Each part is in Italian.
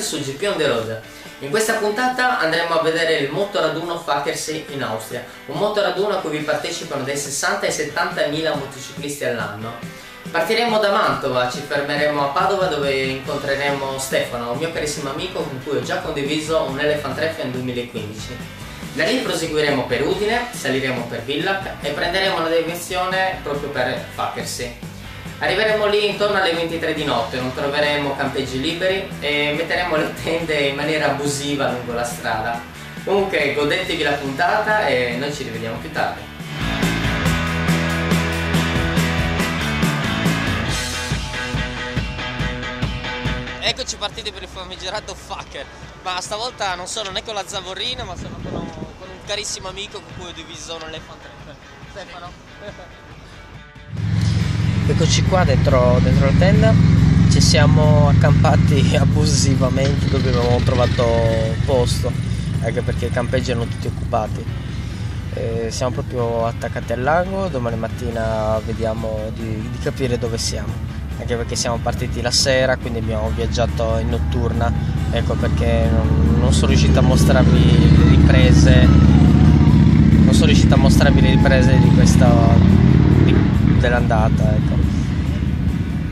bentornati su GP on the road. In questa puntata andremo a vedere il motoraduno Faaker See in Austria, un motoraduno a cui vi partecipano dai 60 ai 70.000 motociclisti all'anno. Partiremo da Mantova, ci fermeremo a Padova dove incontreremo Stefano, un mio carissimo amico con cui ho già condiviso un Elephant Treffen 2015. Da lì proseguiremo per Udine, saliremo per Villach e prenderemo una deviazione proprio per Faaker See. Arriveremo lì intorno alle 23 di notte, non troveremo campeggi liberi e metteremo le tende in maniera abusiva lungo la strada. Comunque godetevi la puntata e noi ci rivediamo più tardi. Eccoci partiti per il famigerato Faaker, ma stavolta non sono né con la Zavorrina ma sono con un carissimo amico con cui ho diviso un Elephant Treffen, Stefano. Eccoci qua dentro la tenda, ci siamo accampati abusivamente dove avevamo trovato posto, anche perché i campeggi erano tutti occupati. Siamo proprio attaccati al lago, domani mattina vediamo di capire dove siamo. Anche perché siamo partiti la sera, quindi abbiamo viaggiato in notturna, ecco perché non sono riuscito a mostrarvi le riprese, di questa dell'andata, ecco.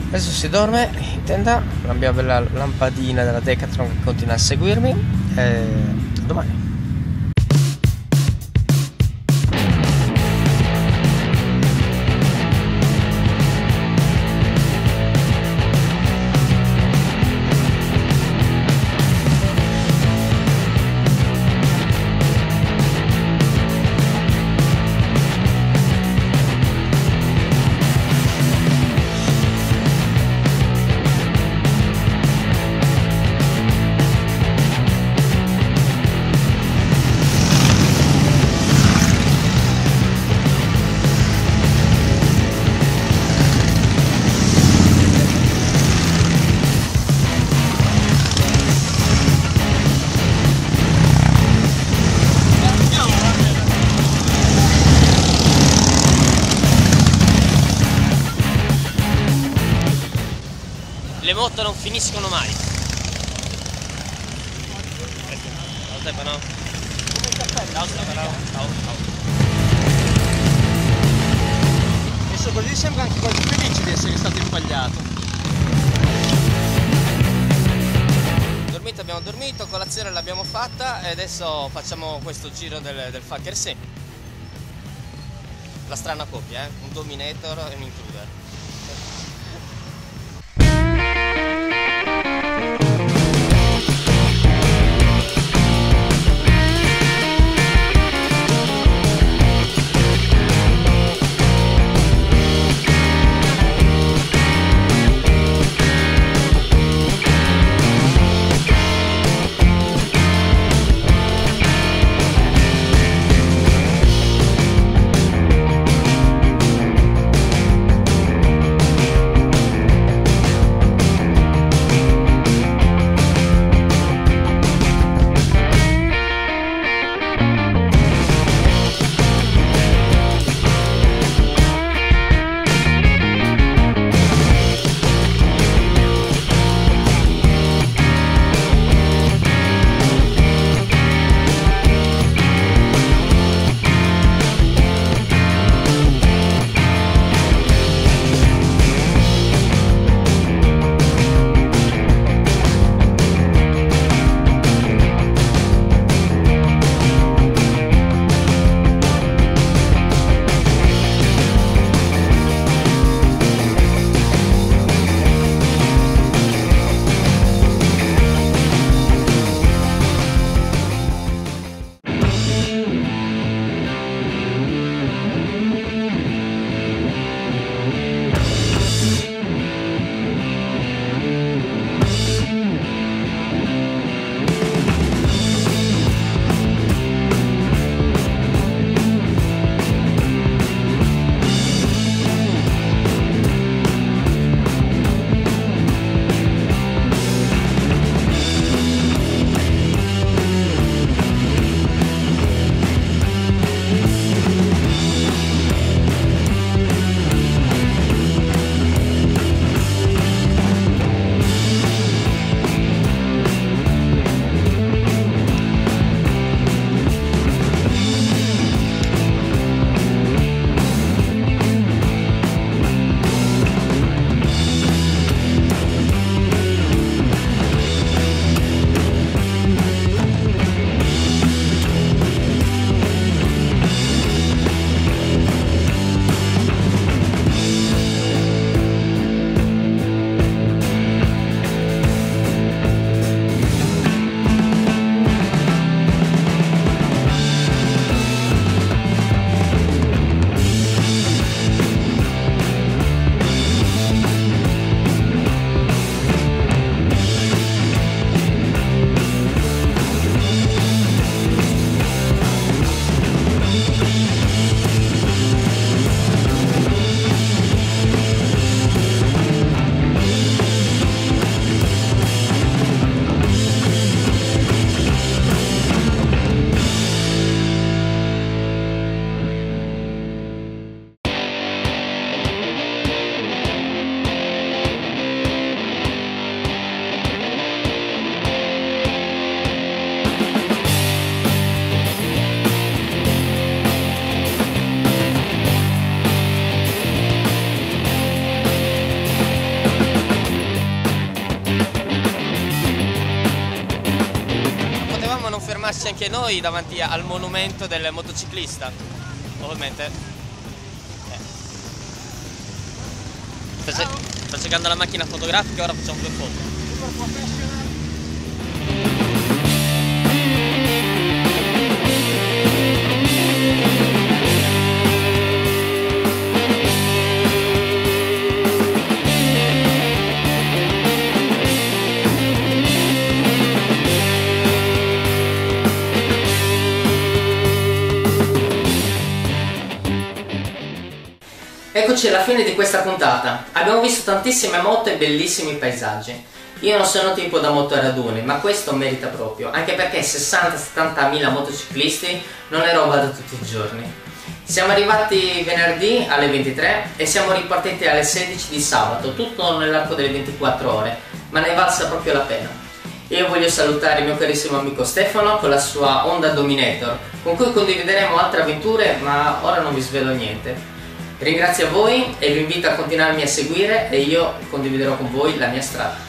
Adesso si dorme in tenda, la mia bella lampadina della Decathlon che continua a seguirmi e domani. Le moto non finiscono mai. Ciao Stefano. Ciao. Messo così sembra anche quasi felice di essere stato impagliato. Dormito abbiamo dormito, colazione l'abbiamo fatta e adesso facciamo questo giro del Faaker See. La strana coppia, un Dominator e un Intruder. fermarsi anche noi davanti al monumento del motociclista. Ovviamente sto cercando la macchina fotografica, ora facciamo due foto. Super professional. Eccoci alla fine di questa puntata. Abbiamo visto tantissime moto e bellissimi paesaggi. Io non sono tipo da moto a raduni, ma questo merita proprio, anche perché 60-70.000 motociclisti non è roba da tutti i giorni. Siamo arrivati venerdì alle 23 e siamo ripartiti alle 16 di sabato, tutto nell'arco delle 24 ore, ma ne è valsa proprio la pena. Io voglio salutare il mio carissimo amico Stefano con la sua Honda Dominator, con cui condivideremo altre avventure, ma ora non vi svelo niente. Ringrazio voi e vi invito a continuarmi a seguire e io condividerò con voi la mia strada.